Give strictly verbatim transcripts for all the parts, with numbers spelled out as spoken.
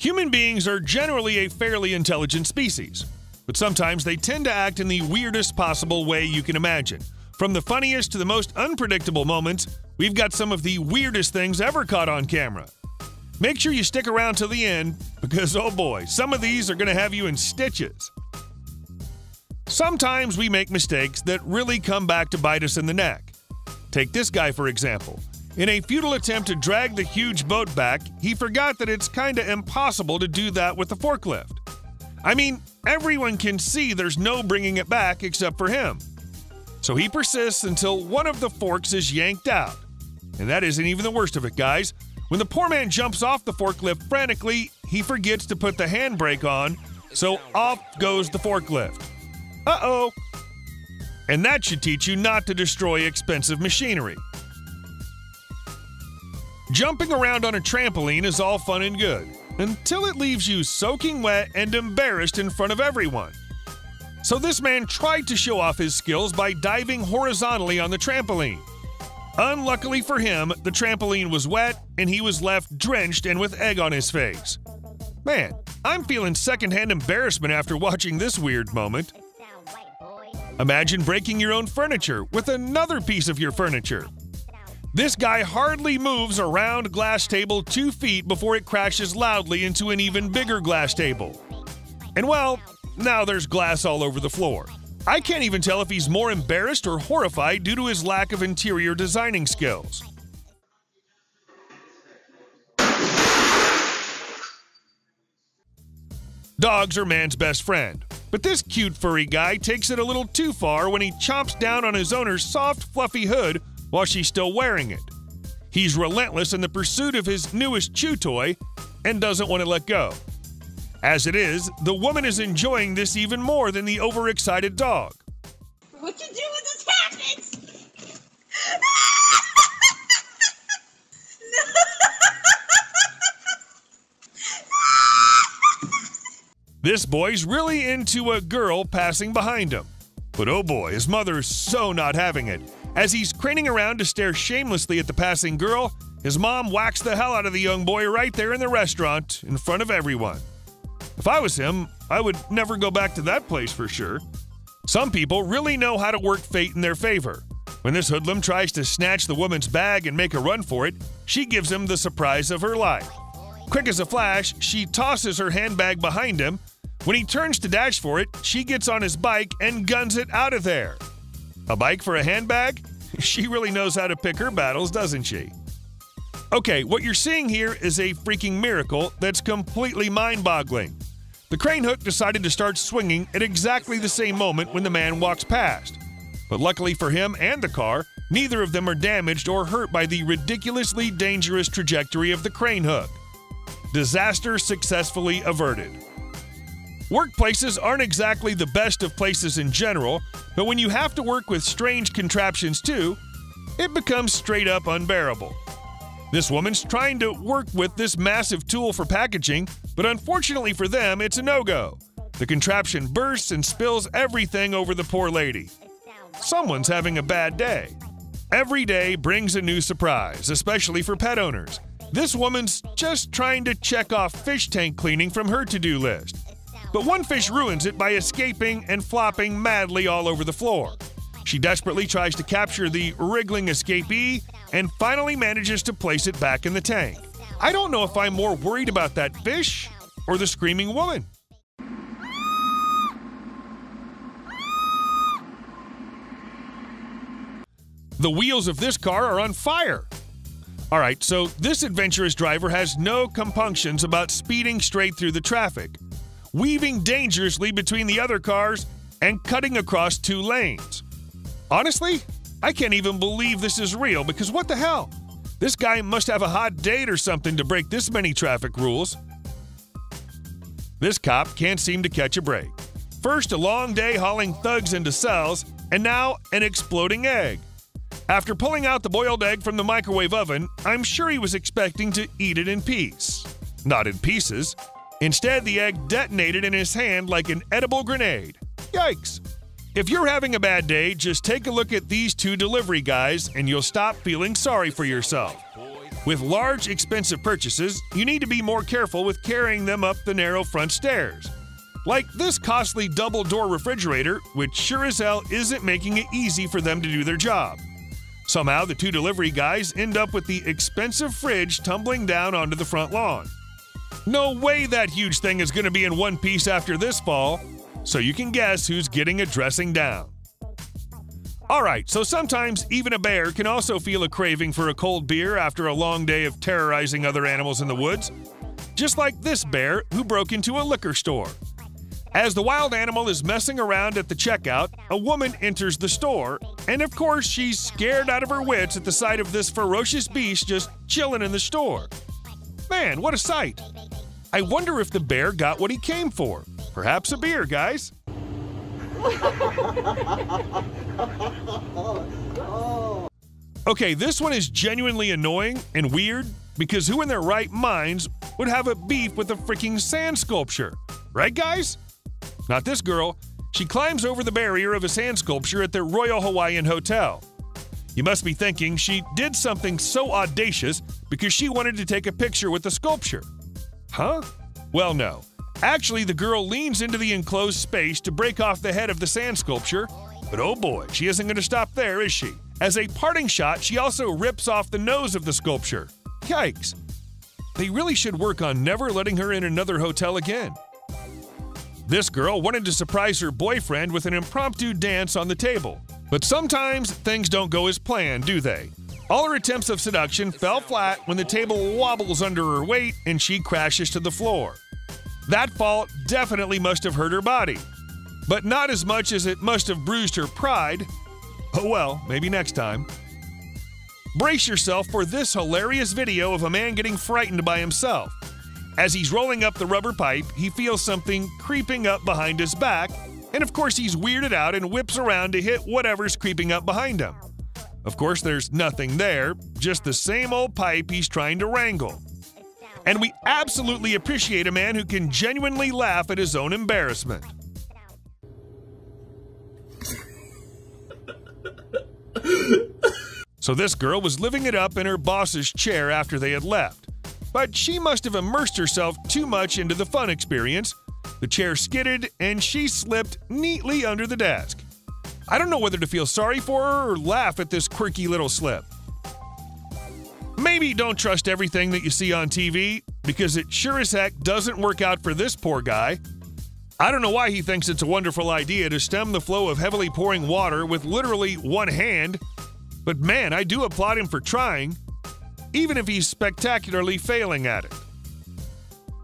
Human beings are generally a fairly intelligent species, but sometimes they tend to act in the weirdest possible way you can imagine. From the funniest to the most unpredictable moments, we've got some of the weirdest things ever caught on camera. Make sure you stick around till the end because, oh boy, some of these are going to have you in stitches. Sometimes we make mistakes that really come back to bite us in the neck. Take this guy, for example. In a futile attempt to drag the huge boat back, he forgot that it's kinda impossible to do that with the forklift. I mean, everyone can see there's no bringing it back except for him. So he persists until one of the forks is yanked out. And that isn't even the worst of it, guys. When the poor man jumps off the forklift frantically, he forgets to put the handbrake on, so off goes the forklift. Uh-oh! And that should teach you not to destroy expensive machinery. Jumping around on a trampoline is all fun and good, until it leaves you soaking wet and embarrassed in front of everyone. So this man tried to show off his skills by diving horizontally on the trampoline. Unluckily for him, the trampoline was wet and he was left drenched and with egg on his face. Man, I'm feeling secondhand embarrassment after watching this weird moment. Imagine breaking your own furniture with another piece of your furniture. This guy hardly moves a round glass table two feet before it crashes loudly into an even bigger glass table. And well, now there's glass all over the floor. I can't even tell if he's more embarrassed or horrified due to his lack of interior designing skills. Dogs are man's best friend, but this cute furry guy takes it a little too far when he chomps down on his owner's soft, fluffy hood while she's still wearing it. He's relentless in the pursuit of his newest chew toy and doesn't want to let go. As it is, the woman is enjoying this even more than the overexcited dog. What you do when this happens? This boy's really into a girl passing behind him. But oh boy, his mother's so not having it. As he's craning around to stare shamelessly at the passing girl, his mom whacks the hell out of the young boy right there in the restaurant, in front of everyone. If I was him, I would never go back to that place for sure. Some people really know how to work fate in their favor. When this hoodlum tries to snatch the woman's bag and make a run for it, she gives him the surprise of her life. Quick as a flash, she tosses her handbag behind him. When he turns to dash for it, she gets on his bike and guns it out of there. A bike for a handbag? She really knows how to pick her battles, doesn't she? Okay, what you're seeing here is a freaking miracle that's completely mind-boggling. The crane hook decided to start swinging at exactly the same moment when the man walks past. But luckily for him and the car, neither of them are damaged or hurt by the ridiculously dangerous trajectory of the crane hook. Disaster successfully averted. Workplaces aren't exactly the best of places in general, but when you have to work with strange contraptions too, it becomes straight up unbearable. This woman's trying to work with this massive tool for packaging, but unfortunately for them, it's a no-go. The contraption bursts and spills everything over the poor lady. Someone's having a bad day. Every day brings a new surprise, especially for pet owners. This woman's just trying to check off fish tank cleaning from her to-do list. But one fish ruins it by escaping and flopping madly all over the floor. She desperately tries to capture the wriggling escapee and finally manages to place it back in the tank. I don't know if I'm more worried about that fish or the screaming woman. The wheels of this car are on fire. All right, so this adventurous driver has no compunctions about speeding straight through the traffic, weaving dangerously between the other cars and cutting across two lanes. Honestly, I can't even believe this is real because what the hell? This guy must have a hot date or something to break this many traffic rules. This cop can't seem to catch a break. First, a long day hauling thugs into cells, and now an exploding egg. After pulling out the boiled egg from the microwave oven, I'm sure he was expecting to eat it in peace. Not in pieces. Instead, the egg detonated in his hand like an edible grenade. Yikes! If you're having a bad day, just take a look at these two delivery guys and you'll stop feeling sorry for yourself. With large, expensive purchases, you need to be more careful with carrying them up the narrow front stairs. Like this costly double-door refrigerator, which sure as hell isn't making it easy for them to do their job. Somehow, the two delivery guys end up with the expensive fridge tumbling down onto the front lawn. No way that huge thing is going to be in one piece after this fall, so you can guess who's getting a dressing down. Alright, so sometimes even a bear can also feel a craving for a cold beer after a long day of terrorizing other animals in the woods, just like this bear who broke into a liquor store. As the wild animal is messing around at the checkout, a woman enters the store, and of course she's scared out of her wits at the sight of this ferocious beast just chilling in the store. Man, what a sight! I wonder if the bear got what he came for. Perhaps a beer, guys. Okay, this one is genuinely annoying and weird, because who in their right minds would have a beef with a freaking sand sculpture? Right, guys? Not this girl. She climbs over the barrier of a sand sculpture at the Royal Hawaiian Hotel. You must be thinking she did something so audacious because she wanted to take a picture with the sculpture. Huh? Well, no. Actually, the girl leans into the enclosed space to break off the head of the sand sculpture, but oh boy, she isn't going to stop there, is she? As a parting shot, she also rips off the nose of the sculpture. Yikes. They really should work on never letting her in another hotel again. This girl wanted to surprise her boyfriend with an impromptu dance on the table. But sometimes things don't go as planned, do they? All her attempts of seduction fell flat when the table wobbles under her weight and she crashes to the floor. That fall definitely must have hurt her body, but not as much as it must have bruised her pride. Oh well, maybe next time. Brace yourself for this hilarious video of a man getting frightened by himself. As he's rolling up the rubber pipe, he feels something creeping up behind his back, and of course he's weirded out and whips around to hit whatever's creeping up behind him. Of course there's nothing there, just the same old pipe he's trying to wrangle. And we absolutely appreciate a man who can genuinely laugh at his own embarrassment. So this girl was living it up in her boss's chair after they had left. But she must have immersed herself too much into the fun experience. The chair skidded and she slipped neatly under the desk. I don't know whether to feel sorry for her or laugh at this quirky little slip. Maybe don't trust everything that you see on T V, because it sure as heck doesn't work out for this poor guy. I don't know why he thinks it's a wonderful idea to stem the flow of heavily pouring water with literally one hand, but man, I do applaud him for trying, even if he's spectacularly failing at it.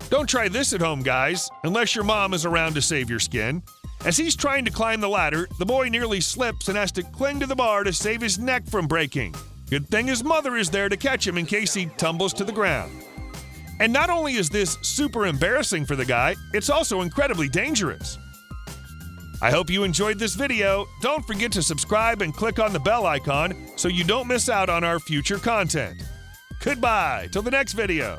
Don't try this at home, guys, unless your mom is around to save your skin. As he's trying to climb the ladder, the boy nearly slips and has to cling to the bar to save his neck from breaking. Good thing his mother is there to catch him in case he tumbles to the ground. And not only is this super embarrassing for the guy, it's also incredibly dangerous. I hope you enjoyed this video. Don't forget to subscribe and click on the bell icon so you don't miss out on our future content. Goodbye, till the next video.